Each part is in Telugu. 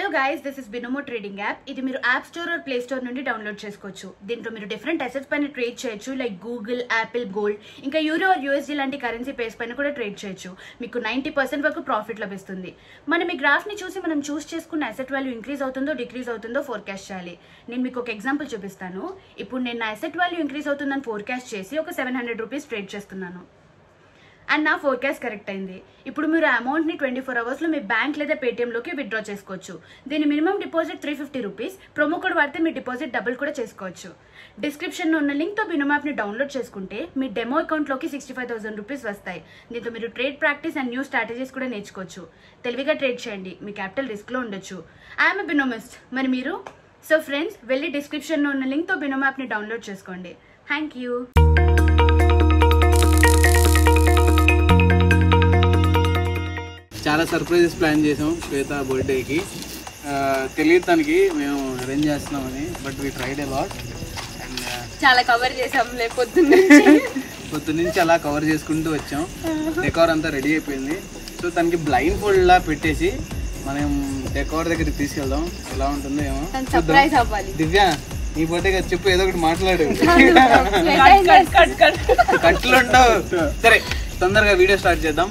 Hello guys, this is Binomo trading app. This is app store or play store nundi download chesukochu. Dintlo meeru different assets paina trade cheyochu like Google, Apple, gold, inka euro or USD lanti currency pairs paina kuda trade cheyochu. Meeku 90% varaku profit labhistundi. Manam ee graph ni chusi manam choose cheskunna asset value increase avutundo decrease avutundo forecast cheyali. Nenu meeku oka example chupistanu. Ippudu nenu asset value increase avutundani forecast chesi oka 700 rupees trade chestunnanu. And now forecast correct ayindi. Ippudu meeru amount ni 24 hours lo mee bank leda Paytm loki withdraw chesukochu. Deni minimum deposit 350 rupees. Promo code vaadte mee deposit double kuda chesukochu. Description lo unna link tho Binomo app ni download chesukunte mee demo account loki 65000 rupees vastayi. Deento meeru trade practice and new strategies kuda nechukochu. Teliviga trade cheyandi. Mee capital risk lo undochu. I am a Binomist. Mari meeru. So friends, velli description lo unna link tho Binomo app ni download chesukondi. Thank you. चाला सर्प्राइजेस प्लान చేసాం श्वेता बर्थडे की తెలియడానికి మేము అరేంజ్ చేస్తున్నామని but we tried a lot and చాలా కవర్ చేసాం పొద్దున్నుంచి అలా కవర్ చేసుకుంటూ వచ్చాం డెకోర్ అంతా రెడీ అయిపోయింది సో దానికి బ్లైండ్ ఫోల్డ్ లా పెట్టేసి మనం డెకోర్ దగ్గరికి తీసుకెళ్దాం ఎలా ఉంటుందో ఏమో సర్ప్రైజ్ అవ్వాలి దివ్య నీ బర్త్డే గా చెప్పు ఏదో ఒకటి మాట్లాడు కట్లు ఉండవు సరే తొందరగా వీడియో స్టార్ట్ చేద్దాం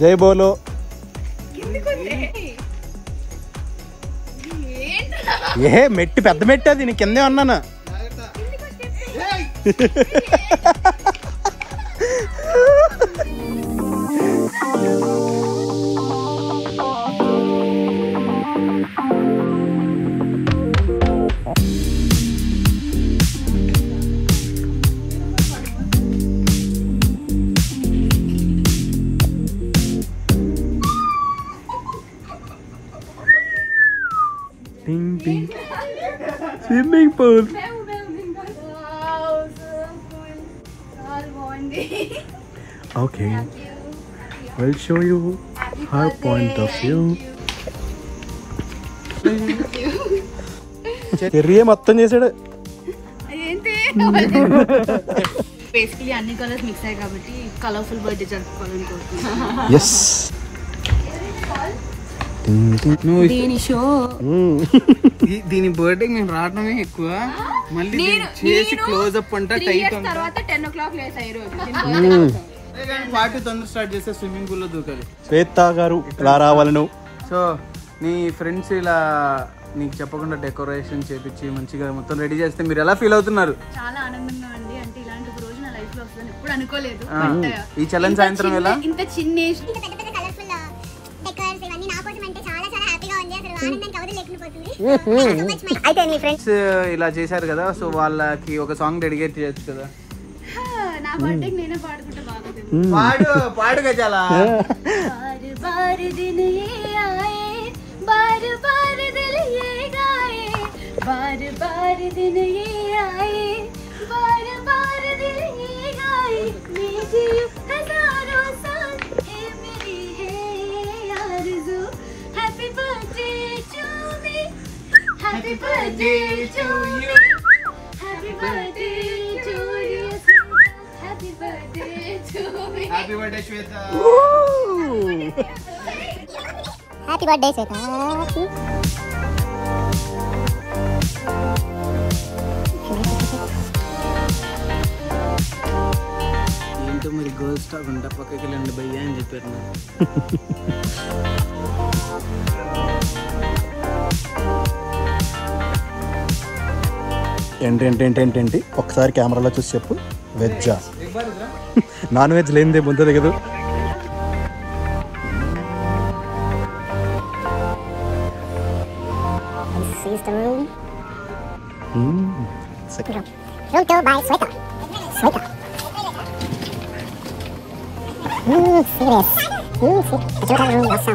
జై బోలో ఏ మెట్టు పెద్ద మెట్టు అది నేను కిందే ఉన్నాను Swimming pool. Wow, so cool. All bonding. Okay. Thank you. We'll show you her point of view. Thank you. Terriye mattam chesadu. Enti? Basically, anni colors mix ay kabatti colorful birthday jarupukovalanu korutunna. Yes. దీని బర్త్డే నేను రావడమే ఎక్కువ మళ్ళీ చేసి క్లోజ్ అప్ అంట టైట్ ఉంది తర్వాత 10 o'clock లేసా ఈ రోజు నేను పార్టీ తొందర స్టార్ట్ చేసే స్విమ్మింగ్ పూల్ లో దూకాలి శ్వేత గారు ఇలా రావాలను సో నీ ఫ్రెండ్స్ ఇలా నీకు చెప్పకుండా డెకరేషన్ చేపించి మంచిగా మొత్తం రెడీ చేస్తే మీరు ఎలా ఫీల్ అవుతున్నారు చాలా ఆనందంగా ఉంది అంటే ఇలాంటి ఒక రోజు నా లైఫ్ లో వస్తుందని ఎప్పుడు అనుకోలేదు ఈ ఛాలెంజ్ సాయంత్రం ఎలా ఇంత చిన్న ఏజ్ ఇంత పెద్ద పెద్ద కలర్ఫుల్ డెకరేషన్ ఇవన్నీ నా కోసం అంటే చాలా చాలా హ్యాపీగా ఉంది అసలు ఆనందం కవద లేకపోతుంది అయితే నీ ఫ్రెండ్స్ ఇలా చేశారు కదా సో వాళ్ళకి ఒక సాంగ్ డెడికేట్ చేయొచ్చు కదా నా బర్త్డే నేనే పాడుకుంటా బాగుంటుంది పాడుగా చాలా బార్ బార్ దిన్ ఏ ఆయే బార్ బార్ దిల్ ఏ గాయే బార్ బార్ దిన్ ఏ ఆయే బార్ బార్ దిల్ ఏ గాయే నీ జీవ్ హజారో సాల్ Happy birthday to you. Happy birthday to you. Happy birthday to me. Happy birthday, Swetha. Woo! Happy birthday, Swetha. 1 గంట పక్కకి వెళ్ళండి భయ్యా అని చెప్పారు. ఏంటి ఒకసారి కెమెరాలో చూసి చెప్పు, వెజ్జా నాన్ వెజ్ లేనిదే ముందది కదా. This is my favorite room because we have a window.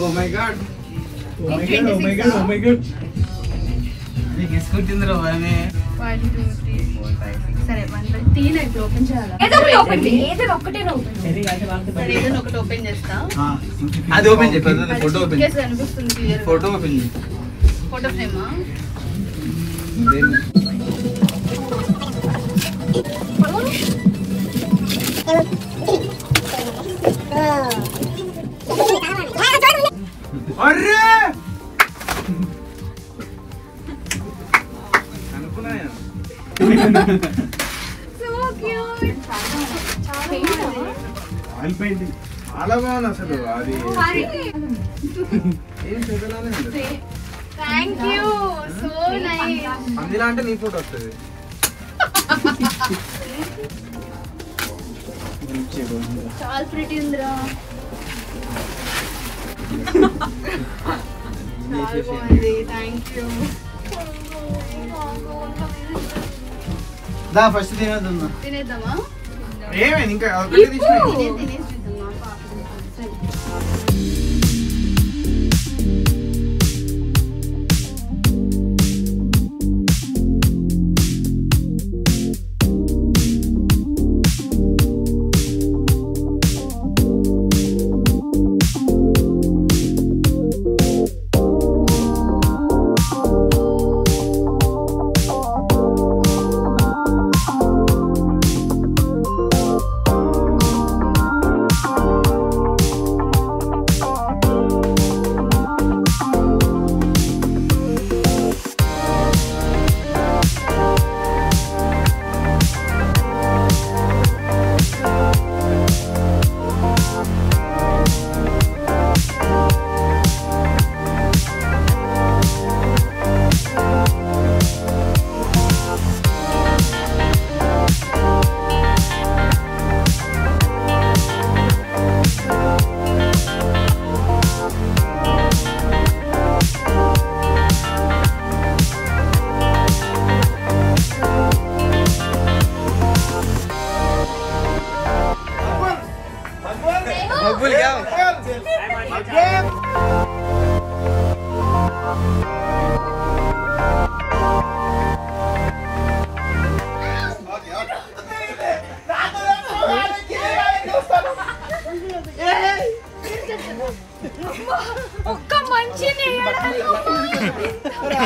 Oh my god. Guess what in the room? 1, 2, 3, 4, 5, 6, 7. 1, 2, 3. Like open chala. Either open. Photo open. Yes, sir. Photo open. Photo frame. Arre! So cute. I'll paint it. Thank you. So nice. Andila ante nee photo ostadi. Chaal pretty undra. Chaal bondi. Thank you. Da first dinedama em inga already dinedama paapadu.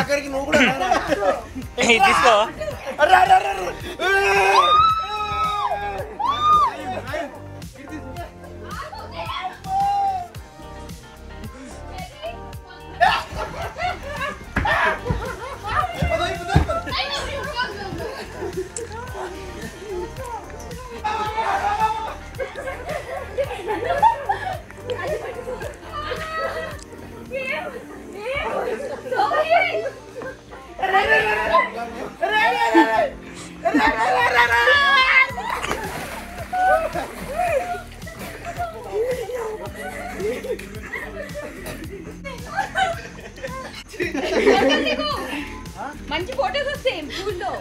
అక్కడికి నువ్వు కూడా ఏయ్ తీసుకో అరే అరే అరే Manchi photos are same, cool though.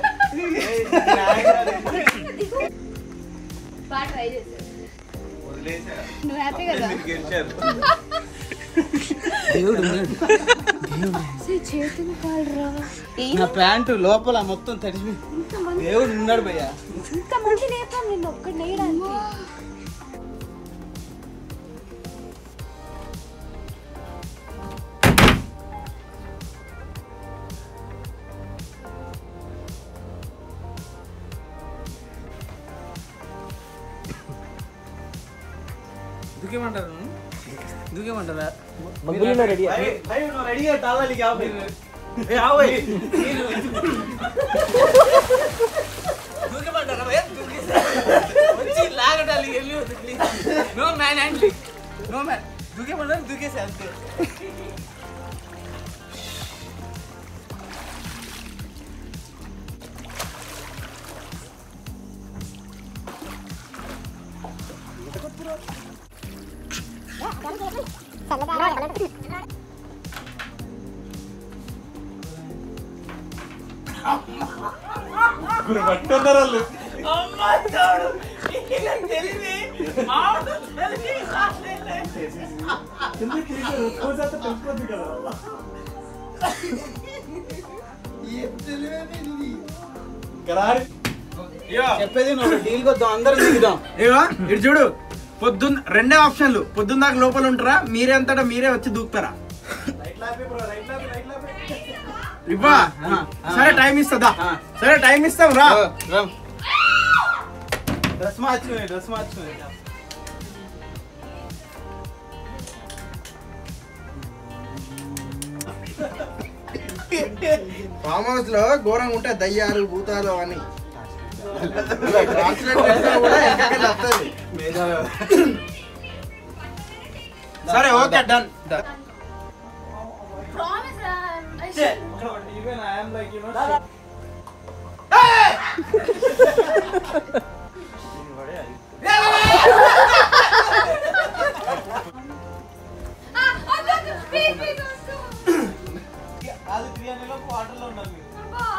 Part right. No happy kada. Do you want to? Ready. I I'm not sure. Render option look, put the local untra, Mira and Tata Mira to Dukara. Right, time is Sada. Sir, time is some ram. That's much to it. Farmers love, Goranguta, Dayar, Buta, Sorry, okay, done. Promise, even I am like, you know.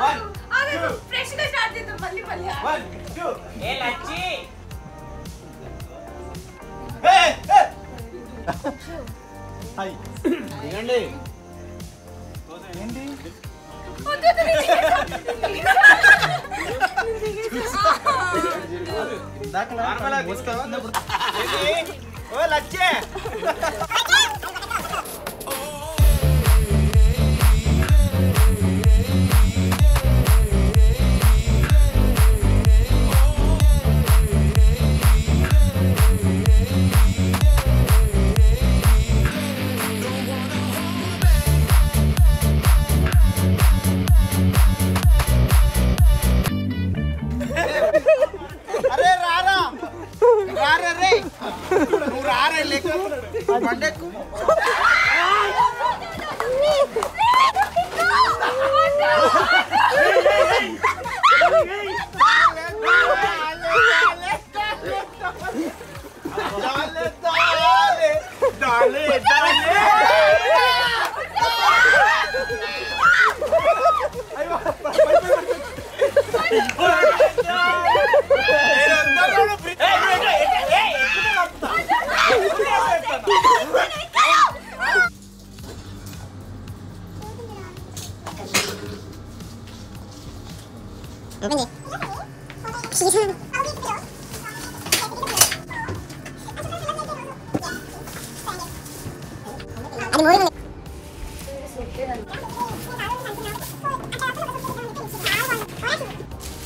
I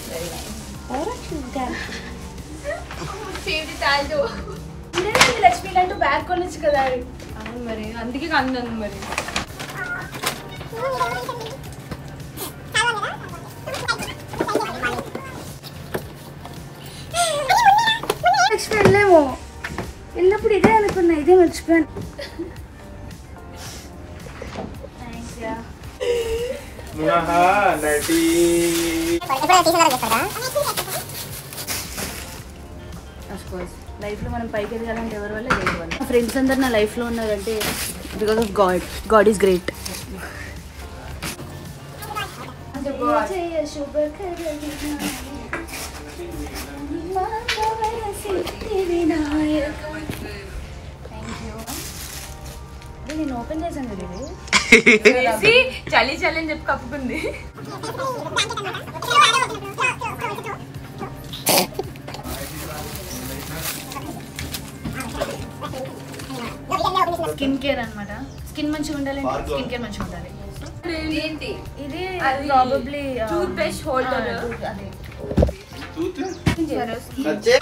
Very nice. Alright, she's done. Favorite tattoo. Today, Lakshmi went to back college. Explain. Thanks, yeah. Naha, Nati. Of course, life lo manam paiki edagalanante evaru valle ledu valle. Friends andaru na life lo unnarante because of God. God is great. Did you open this? See? Chali challenge up kapukundi. Skincare anamata. Skin manchiga undali ante skincare manchiga undali. Enti? Idi probably toothpaste holder. Toothpaste?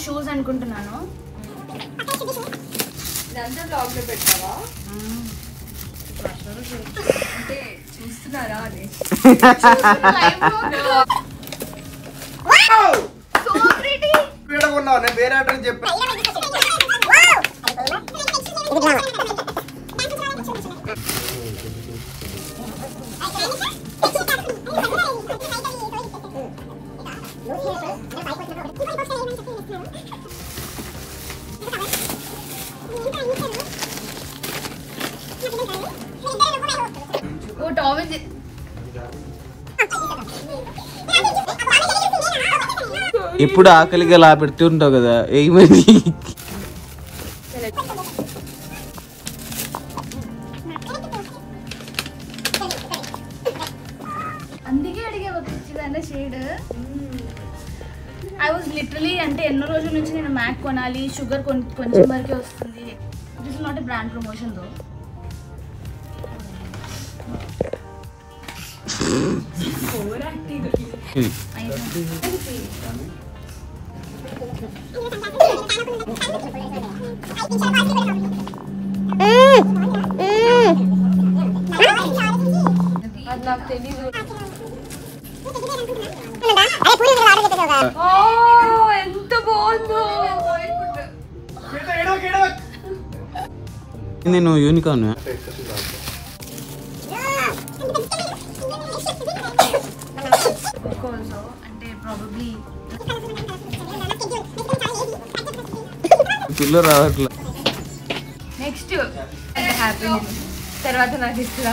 Shoes and Kuntanano. That's the vlog. Wow! So pretty! ఇప్పుడు ఆకలిగా లా పెడుతుంటావు కదా ఏమని అందుకే అడిగే వచ్చిందన్న షేడ్ I was literally అంటే ఎన్నో రోజుల నుంచి నేను మ్యాక్ కొనాలి షుగర్ కొంచెం వరకే వస్తుంది this is not a brand promotion though Oh, ఎంత బాగుందో నేను యూనికార్న్ పిల్లర్ రావట్లా నెక్స్ట్ హ్యాపీ తర్వాత నాకు ఇస్తా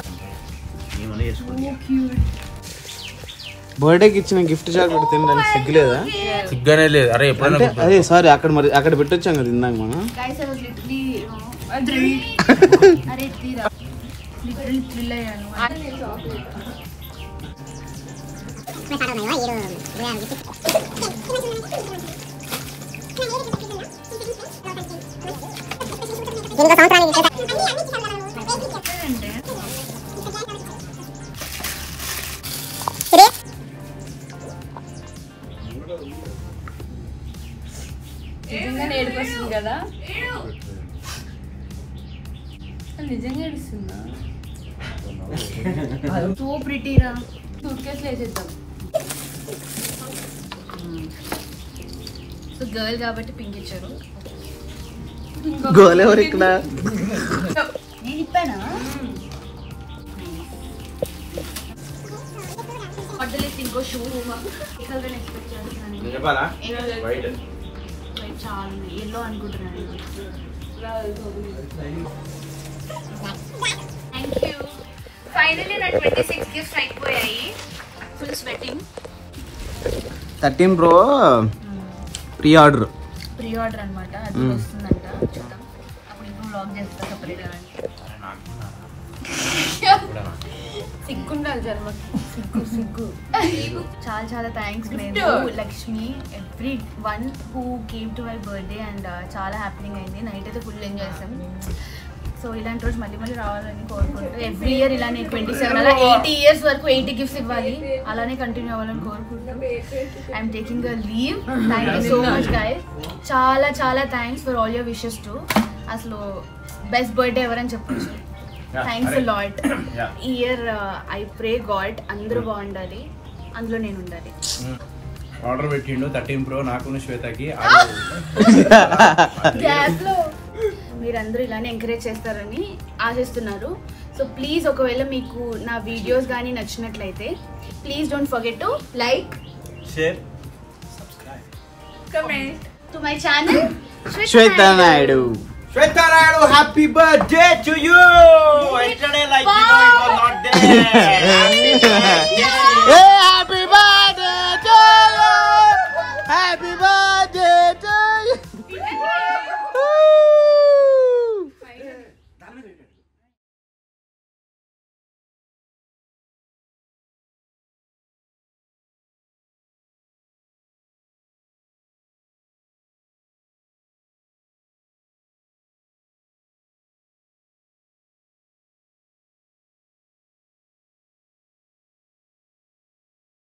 బర్త్డే కి ఇచ్చిన గిఫ్ట్ చాక్లెట్ తినడానికి సిగ్గులేదా సిగ్గనే లేదు అరే ఎప్పుడైనా అదే సారీ అక్కడ మరి అక్కడ పెట్టొచ్చాం కదా ఇందాక మనం గైస్ ఐ వాస్ లిటిల్లీ అరే తీరా లిటిల్లీ థ్రిల్ అయ్యాను అదే చాక్లెట్ मैं सारा नहीं हुआ ये लोग बुरा जिनको सांस आने की जिनका नेट पर सुनगा था निजंगे सुना तो प्रिटी रा सूटकेस ले जाता So girl కాబట్టి పింక్ ఇచ్చారు గోల్ ఎవరు ఇక్కడ నేను ఇప్పానా ఆర్డర్లీ సింగో షూ రూమా కలర్ ఎక్స్పెక్ట్ చేస్తున్నాను నిజపాలా వైట్ వైట్ చాల్ yellow అనుకుంటున్నాను థాంక్యూ ఫైనల్లీ నా 26 గిఫ్ట్స్ అయిపోయాయి full sweating 13 bro pre-order. Pre-order and what? I vlog చేస్తా separate అని అరే నాకు సిగ్గుండాలి జన్మకి సిగ్గు చాలా చాలా థ్యాంక్స్ నేను Lakshmi every one who came to my birthday and చాలా హ్యాపీనింగ్ అయింది నైట్ అయితే ఫుల్ ఎంజాయ్ చేసాం సో ఇలాంటి రోజు మళ్ళీ మళ్ళీ రావాలని కోరుకుంటూ ఎవ్రీ ఇయర్ ఇలా నేను 27 అలా 80 ఇయర్స్ వరకు 80 గిఫ్ట్స్ ఇవ్వాలి అలానే కంటిన్యూ అవ్వాలని కోరుకుంటూ I'm taking a leave thank you so much guys చాలా చాలా thanks for all your wishes to అసలు బెస్ట్ బర్త్డే ఎవరని చెప్పొచ్చు thanks a lot year I pray God అందరూ బాగుండాలి అందులో నేను ఉండాలి ఆర్డర్ పెట్టిండు 13 ప్రో నాకు శ్వేతకి మీరందరూ ఇలానే ఎంకరేజ్ చేస్తారని ఆశిస్తున్నారు సో ప్లీజ్ ఒకవేళ మీకు నా వీడియోస్ కానీ నచ్చినట్లయితే please don't forget to like share subscribe comment to my channel Swetha Naidu Swetha Naidu, happy birthday to you! Yesterday, like you know, it was not there. Happy birthday